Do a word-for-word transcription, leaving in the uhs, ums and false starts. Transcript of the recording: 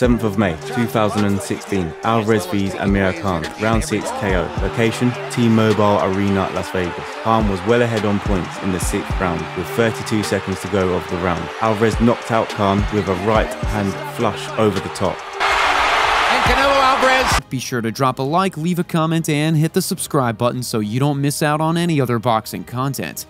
seventh of May two thousand sixteen, Alvarez vs Amir Khan, round six K O. Location, T-Mobile Arena, Las Vegas. Khan was well ahead on points in the sixth round, with thirty-two seconds to go of the round. Alvarez knocked out Khan with a right hand flush over the top. And Canelo Alvarez. Be sure to drop a like, leave a comment, and hit the subscribe button so you don't miss out on any other boxing content.